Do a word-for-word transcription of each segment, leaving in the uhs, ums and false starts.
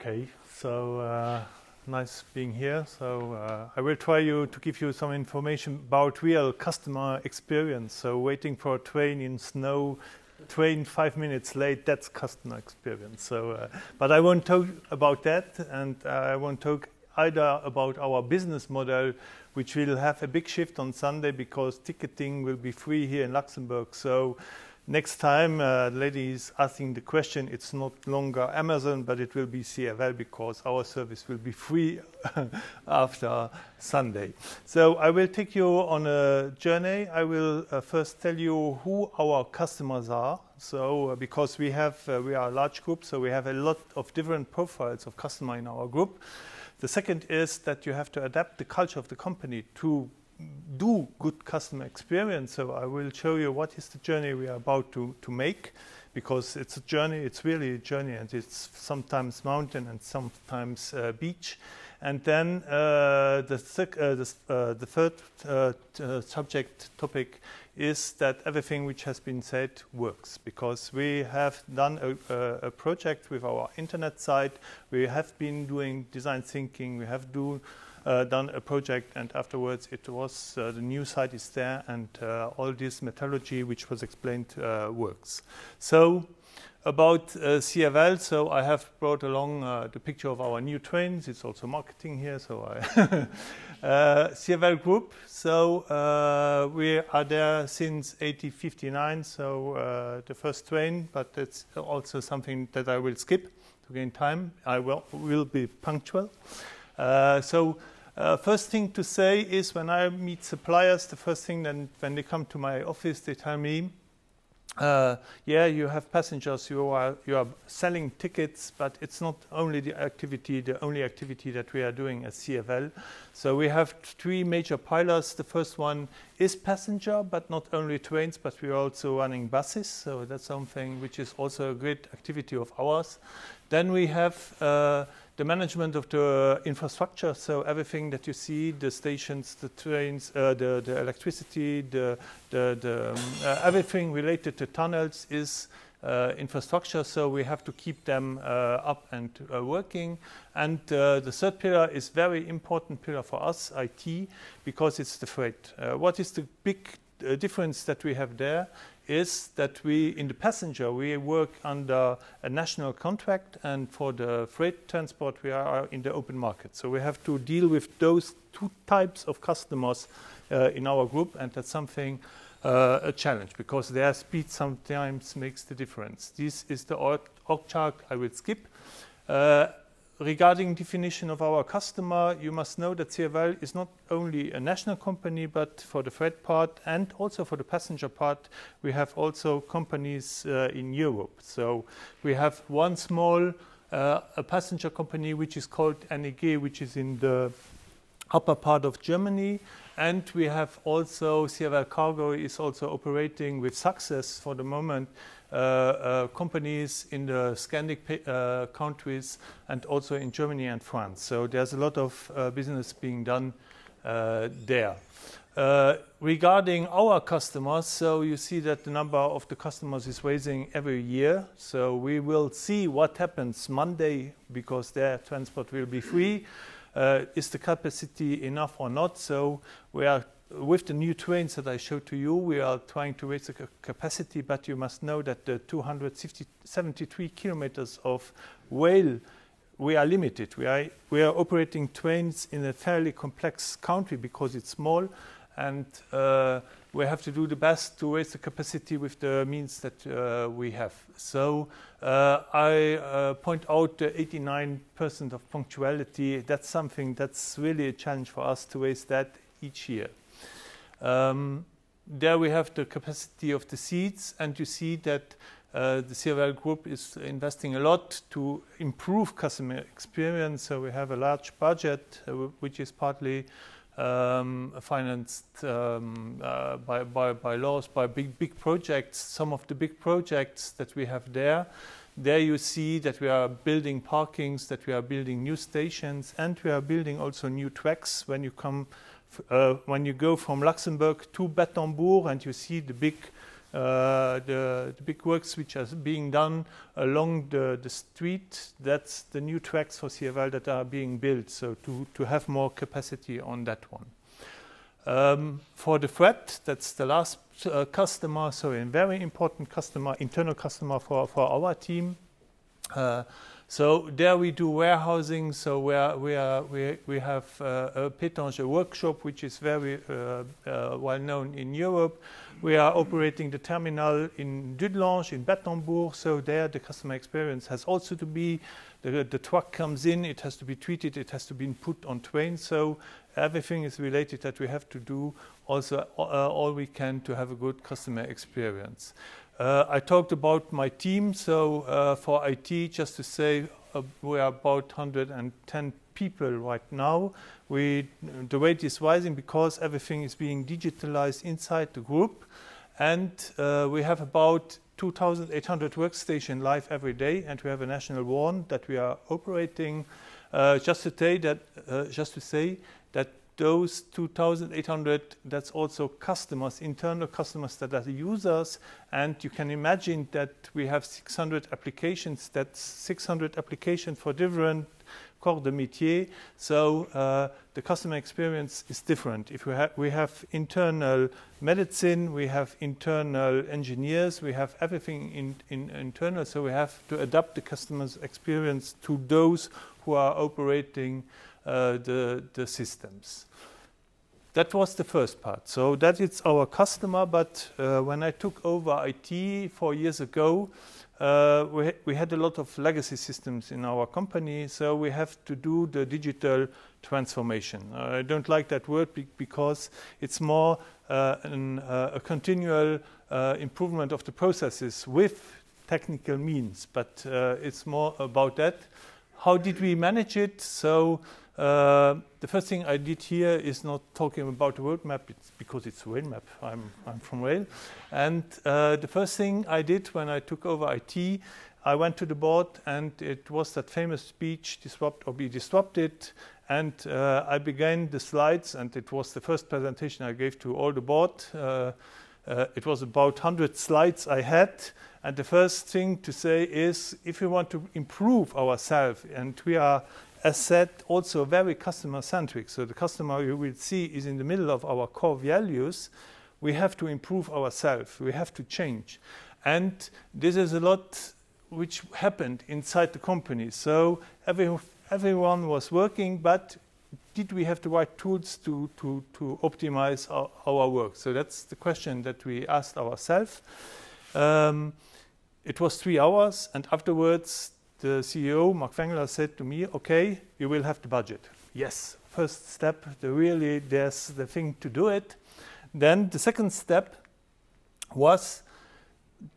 Okay, so uh, nice being here. So uh, I will try you to give you some information about real customer experience. So waiting for a train in snow, train five minutes late, that's customer experience. So, uh, but I won't talk about that, and uh, I won't talk either about our business model, which will have a big shift on Sunday because ticketing will be free here in Luxembourg. So next time, uh, ladies asking the question, it's not longer Amazon, but it will be C F L because our service will be free after Sunday. So I will take you on a journey. I will uh, first tell you who our customers are. So uh, because we have, uh, we are a large group, so we have a lot of different profiles of customer in our group. The second is that you have to adapt the culture of the company to do good customer experience. So I will show you what is the journey we are about to, to make, because it's a journey, it's really a journey, and it's sometimes mountain and sometimes uh, beach. And then uh, the, th uh, the, uh, the third uh, uh, subject topic is that everything which has been said works, because we have done a, a, a project with our internet site. We have been doing design thinking. We have do, uh, done a project, and afterwards it was uh, the new site is there, and uh, all this methodology which was explained uh, works. So about uh, C F L, so I have brought along uh, the picture of our new trains. It's also marketing here, so I uh, C F L Group. So uh, we are there since eighteen fifty-nine, so uh, the first train, but it's also something that I will skip to gain time. I will, will be punctual. Uh, so Uh, first thing to say is, when I meet suppliers, the first thing that when they come to my office, they tell me, uh, yeah, you have passengers, you are, you are selling tickets, but it's not only the activity, the only activity that we are doing at C F L. So we have three major pillars. The first one is passenger, but not only trains, but we are also running buses. So that's something which is also a great activity of ours. Then we have uh, the management of the infrastructure, so everything that you see, the stations, the trains, uh, the, the electricity, the, the, the, um, uh, everything related to tunnels is uh, infrastructure, so we have to keep them uh, up and uh, working. And uh, the third pillar is very important pillar for us, I T, because it's the freight. Uh, what is the big uh, difference that we have there? Is that we, in the passenger, we work under a national contract, and for the freight transport, we are in the open market. So we have to deal with those two types of customers uh, in our group, and that's something, uh, a challenge, because their speed sometimes makes the difference. This is the org, org chart I will skip. Uh, Regarding definition of our customer, you must know that C F L is not only a national company, but for the freight part and also for the passenger part, we have also companies uh, in Europe. So we have one small uh, a passenger company which is called neg, which is in the upper part of Germany. And we have also, C F L Cargo is also operating with success for the moment, uh, uh, companies in the Scandic uh, countries and also in Germany and France. So there's a lot of uh, business being done uh, there. Uh, regarding our customers, so you see that the number of the customers is rising every year. So we will see what happens Monday, because their transport will be free. Uh, is the capacity enough or not? So we are, with the new trains that I showed to you, we are trying to raise the capacity, but you must know that the two hundred seventy-three kilometers of rail, we are limited. We are, we are operating trains in a fairly complex country because it's small, and uh, we have to do the best to raise the capacity with the means that uh, we have. So uh, I uh, point out the eighty-nine percent of punctuality. That's something that's really a challenge for us to raise that each year. Um, there we have the capacity of the seats, and you see that uh, the C F L Group is investing a lot to improve customer experience. So we have a large budget, uh, which is partly Um, financed um, uh, by, by, by laws, by big, big projects. Some of the big projects that we have there, there you see that we are building parkings, that we are building new stations, and we are building also new tracks. When you come, f uh, when you go from Luxembourg to Bettembourg, and you see the big uh, the, the big works which are being done along the, the street, that's the new tracks for C F L that are being built, so to, to have more capacity on that one. Um, for the F R E T, that's the last uh, customer, so a very important customer, internal customer for, for our team. Uh, So there we do warehousing, so we, are, we, are, we, we have uh, a Petange workshop, which is very uh, uh, well known in Europe. We are operating the terminal in Dudelange, in Bettembourg, so there the customer experience has also to be, the, the truck comes in, it has to be treated, it has to be put on trains, so everything is related that we have to do also uh, all we can to have a good customer experience. Uh, I talked about my team, so uh, for I T, just to say, uh, we are about one hundred ten people right now. We, the rate is rising because everything is being digitalized inside the group, and uh, we have about two thousand eight hundred workstations live every day, and we have a national one that we are operating. Uh, just to say that, uh, just to say that those two thousand eight hundred, that's also customers, internal customers that are the users, and you can imagine that we have six hundred applications. That's six hundred applications for different corps de métier, so uh, the customer experience is different. If we, ha we have internal medicine, we have internal engineers, we have everything in, in internal, so we have to adapt the customer's experience to those who are operating Uh, the, the systems. That was the first part. So that is our customer, but uh, when I took over I T four years ago, uh, we, ha we had a lot of legacy systems in our company, so we have to do the digital transformation. Uh, I don't like that word be because it's more uh, an, uh, a continual uh, improvement of the processes with technical means, but uh, it's more about that. How did we manage it? So Uh, the first thing I did here is not talking about the road map, it's because it's rail map, I'm, I'm from rail. And uh, the first thing I did when I took over I T, I went to the board, and it was that famous speech, disrupt or be disrupted. And uh, I began the slides, and it was the first presentation I gave to all the board. Uh, uh, it was about one hundred slides I had. And the first thing to say is, if we want to improve ourselves, and we are, as said, also very customer-centric. So the customer, you will see, is in the middle of our core values. We have to improve ourselves. We have to change. And this is a lot which happened inside the company. So every, everyone was working, but did we have the right tools to, to, to optimize our, our work? So that's the question that we asked ourselves. Um, it was three hours, and afterwards, the C E O, Mark Wengler, said to me, okay, you will have the budget. Yes, first step, the really, there's the thing to do it. Then the second step was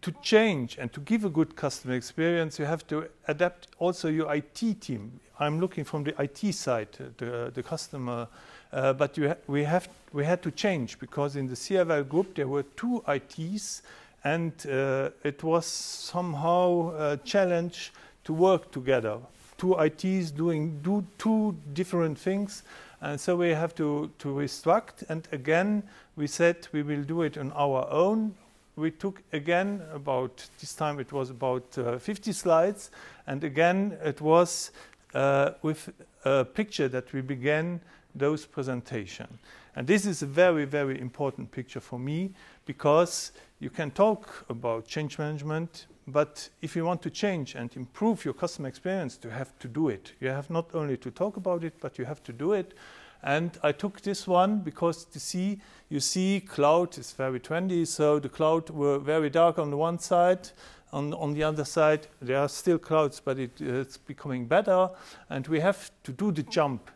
to change and to give a good customer experience. You have to adapt also your I T team. I'm looking from the I T side, uh, the, the customer, uh, but you ha we, have, we had to change because in the C F L group, there were two I Ts, and uh, it was somehow a challenge to work together, two I Ts doing do two different things, and so we have to, to restruct, and again we said we will do it on our own. We took again about, this time it was about uh, fifty slides, and again it was uh, with a picture that we began those presentations. And this is a very, very important picture for me, because you can talk about change management, but if you want to change and improve your customer experience, you have to do it. You have not only to talk about it, but you have to do it. And I took this one because to see, you see cloud is very trendy, so the cloud were very dark on the one side. On, on the other side, there are still clouds, but it, it's becoming better. And we have to do the jump.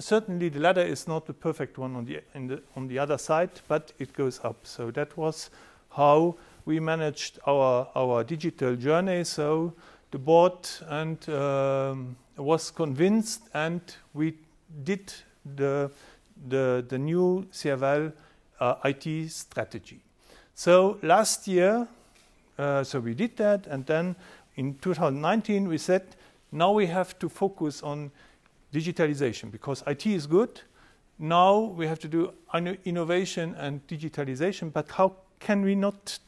Certainly the ladder is not the perfect one on the, in the, on the other side, but it goes up. So that was how we managed our, our digital journey. So the board and, um, was convinced, and we did the, the, the new C F L uh, I T strategy. So last year, uh, so we did that, and then in two thousand nineteen we said, now we have to focus on digitalization because I T is good. Now we have to do innovation and digitalization, but how can we not,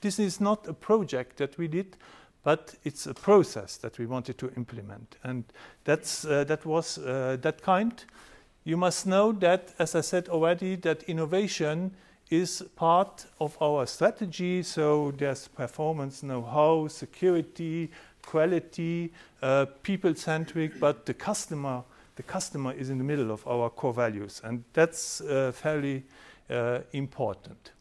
this is not a project that we did, but it's a process that we wanted to implement. And that's, uh, that was uh, that kind. You must know that, as I said already, that innovation is part of our strategy. So there's performance, know-how, security, quality, uh, people-centric, but the customer, the customer is in the middle of our core values. And that's uh, fairly uh, important.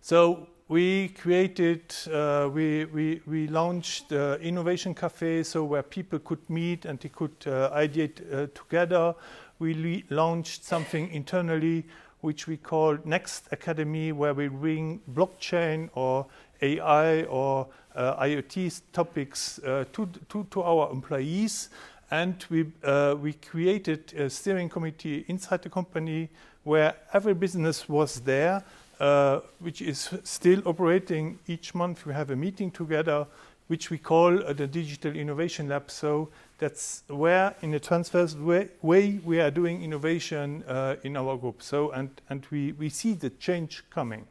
So we created, uh, we, we, we launched uh, Innovation Cafe, so where people could meet and they could uh, ideate uh, together. We launched something internally, which we call Next Academy, where we bring blockchain or A I or uh, IoT topics uh, to, to, to our employees. And we, uh, we created a steering committee inside the company where every business was there, uh, which is still operating. Each month we have a meeting together, which we call uh, the Digital Innovation Lab. So that's where, in a transverse way, way we are doing innovation uh, in our group. So, and, and we, we see the change coming.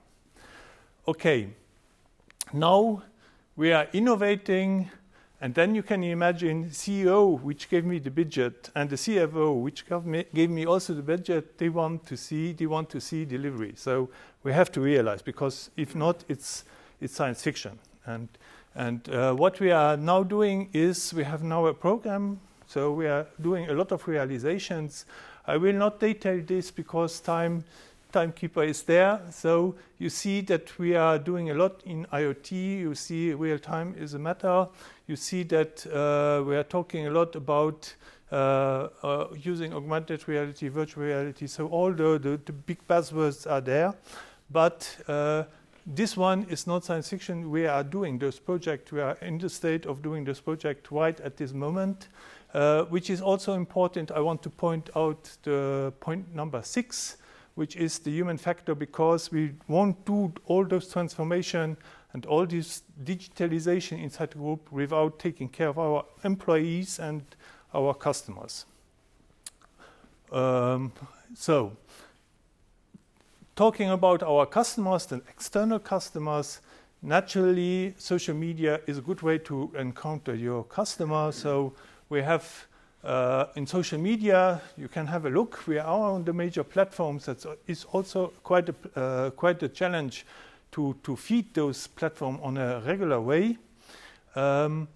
Okay, now we are innovating, and then you can imagine C E O, which gave me the budget, and the C F O, which gave me, gave me also the budget, they want to see, they want to see delivery. So we have to realize, because if not, it's, it's science fiction. And And uh, what we are now doing is we have now a program, so we are doing a lot of realizations. I will not detail this because time timekeeper is there. So you see that we are doing a lot in IoT. You see real time is a matter. You see that uh, we are talking a lot about uh, uh, using augmented reality, virtual reality. So all the, the, the big buzzwords are there, but uh, this one is not science fiction. We are doing this project. We are in the state of doing this project right at this moment, uh, which is also important. I want to point out the point number six, which is the human factor, because we won't do all those transformation and all this digitalization inside the group without taking care of our employees and our customers. Um, so. Talking about our customers, the external customers, naturally social media is a good way to encounter your customer. So we have uh, in social media, you can have a look. We are on the major platforms. That is also quite a, uh, quite a challenge to, to feed those platforms on a regular way. Um,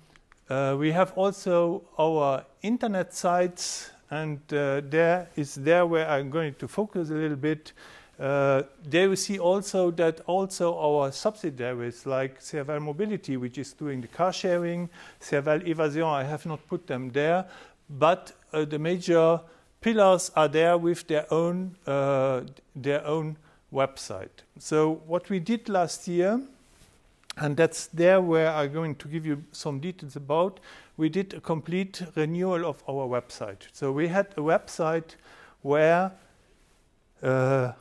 uh, we have also our internet sites, and uh, there is there where I'm going to focus a little bit. Uh, there we see also that also our subsidiaries like Cerval Mobility, which is doing the car sharing, Cerval Evasion, I have not put them there, but uh, the major pillars are there with their own, uh, their own website. So what we did last year, and that's there where I'm going to give you some details about, we did a complete renewal of our website. So we had a website where Uh,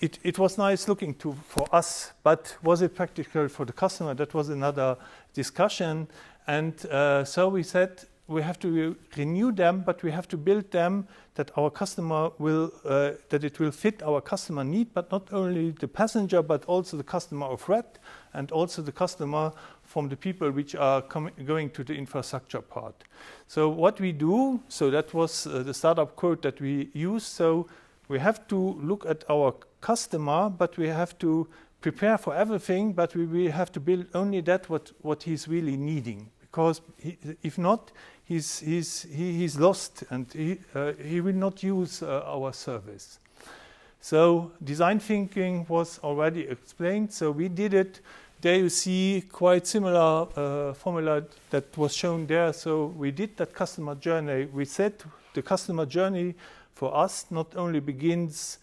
it, it was nice looking to, for us, but was it practical for the customer? That was another discussion. And uh, so we said we have to renew them, but we have to build them that our customer will, uh, that it will fit our customer need, but not only the passenger, but also the customer of R E T, and also the customer from the people which are going to the infrastructure part. So what we do, so that was uh, the startup quote that we used. So we have to look at our customer, but we have to prepare for everything, but we will have to build only that what, what he's really needing. Because he, if not, he's, he's, he, he's lost, and he, uh, he will not use uh, our service. So design thinking was already explained, so we did it. There you see quite similar uh, formula that was shown there. So we did that customer journey. We set the customer journey for us not only begins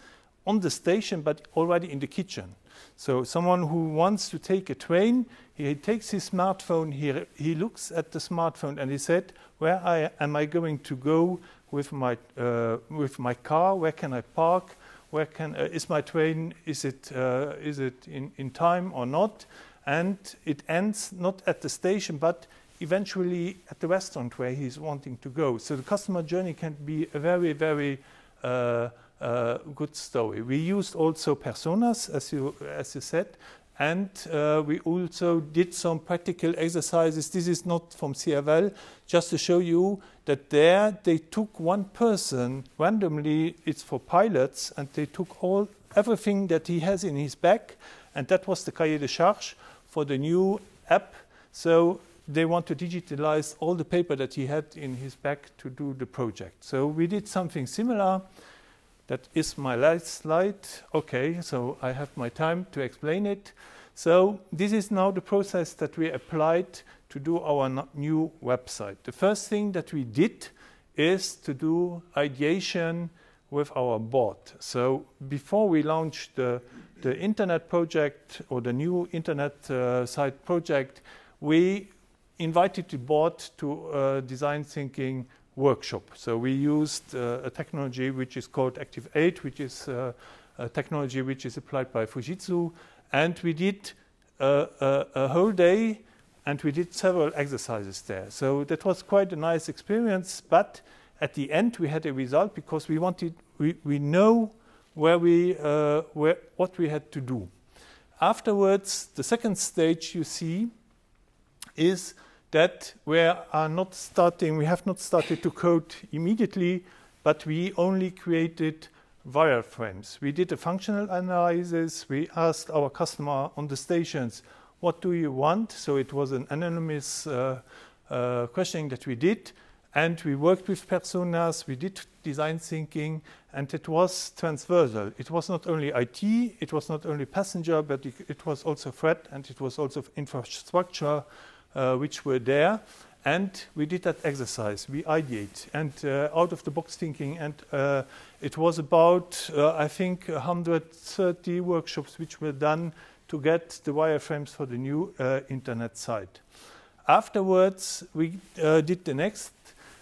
on the station, but already in the kitchen. So someone who wants to take a train, he takes his smartphone, he, he looks at the smartphone, and he said, where I, am I going to go with my, uh, with my car? Where can I park? Where can, uh, is my train, is it, uh, is it in, in time or not? And it ends not at the station, but eventually at the restaurant where he's wanting to go. So the customer journey can be a very, very uh, uh, good story. We used also personas, as you, as you said, and uh, we also did some practical exercises. This is not from C F L, just to show you that there they took one person randomly, it's for pilots, and they took all everything that he has in his bag, and that was the cahier de charge for the new app. So they want to digitalize all the paper that he had in his bag to do the project. So we did something similar. That is my last slide. Okay, so I have my time to explain it. So this is now the process that we applied to do our new website. The first thing that we did is to do ideation with our board. So before we launched the, the internet project or the new internet uh, site project, we invited the board to uh, design thinking workshop. So we used uh, a technology which is called Active eight, which is uh, a technology which is applied by Fujitsu, and we did uh, a, a whole day, and we did several exercises there. So that was quite a nice experience, but at the end we had a result because we wanted, we, we know where we, uh, where, what we had to do. Afterwards, the second stage you see is that we are not starting, we have not started to code immediately, but we only created wireframes. We did a functional analysis, we asked our customer on the stations, what do you want? So it was an anonymous uh, uh, questioning that we did, and we worked with personas, we did design thinking, and it was transversal. It was not only I T, it was not only passenger, but it, it was also freight, and it was also infrastructure, Uh, which were there, and we did that exercise. We ideate and uh, out-of-the-box thinking, and uh, it was about, uh, I think, one hundred thirty workshops which were done to get the wireframes for the new uh, internet site. Afterwards, we uh, did the next,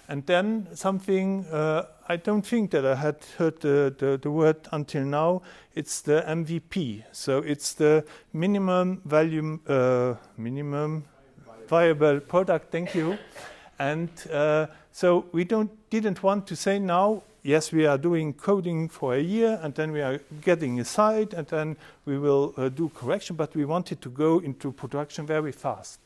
and then something, uh, I don't think that I had heard the, the, the word until now, it's the M V P. So it's the minimum value, uh, minimum, viable product, thank you. And uh, so we don't, didn't want to say now, yes, we are doing coding for a year, and then we are getting a site, and then we will uh, do correction, but we wanted to go into production very fast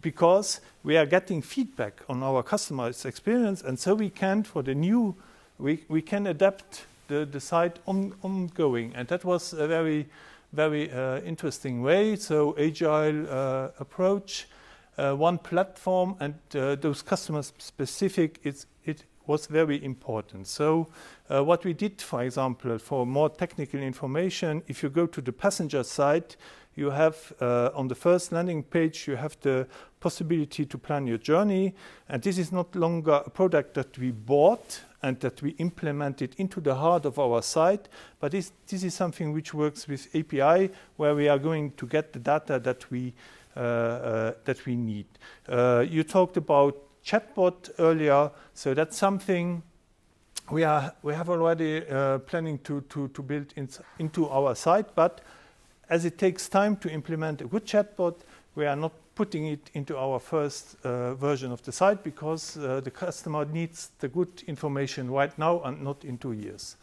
because we are getting feedback on our customers' experience, and so we can, for the new, we, we can adapt the, the site on, ongoing. And that was a very, very uh, interesting way, so agile uh, approach. Uh, one platform, and uh, those customer-specific, it was very important. So uh, what we did, for example, for more technical information, if you go to the passenger side, you have uh, on the first landing page, you have the possibility to plan your journey. And this is not longer a product that we bought and that we implemented into the heart of our site, but this, this is something which works with A P I, where we are going to get the data that we Uh, uh, that we need. Uh, you talked about chatbot earlier, so that's something we are we have already uh, planning to to to build in, into our site. But as it takes time to implement a good chatbot, we are not putting it into our first uh, version of the site because uh, the customer needs the good information right now and not in two years.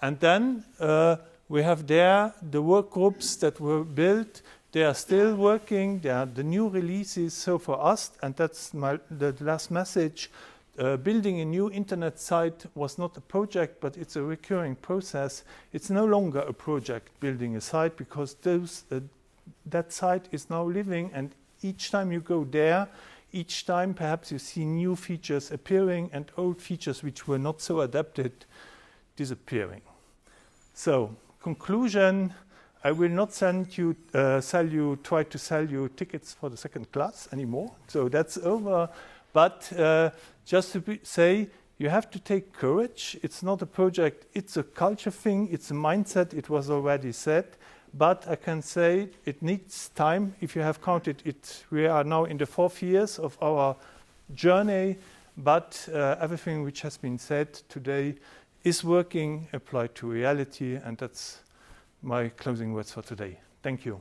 And then uh, we have there the work groups that were built. They are still working, they are the new releases, so for us, and that's my, the last message, uh, building a new internet site was not a project, but it's a recurring process. It's no longer a project building a site, because those, uh, that site is now living, and each time you go there, each time perhaps you see new features appearing and old features which were not so adapted disappearing. So, conclusion. I will not send you, uh, sell you, try to sell you tickets for the second class anymore. So that's over. But uh, just to be, say, you have to take courage. It's not a project. It's a culture thing. It's a mindset. It was already said. But I can say it needs time. If you have counted it, we are now in the fourth years of our journey. But uh, everything which has been said today is working, applied to reality, and that's my closing words for today. Thank you.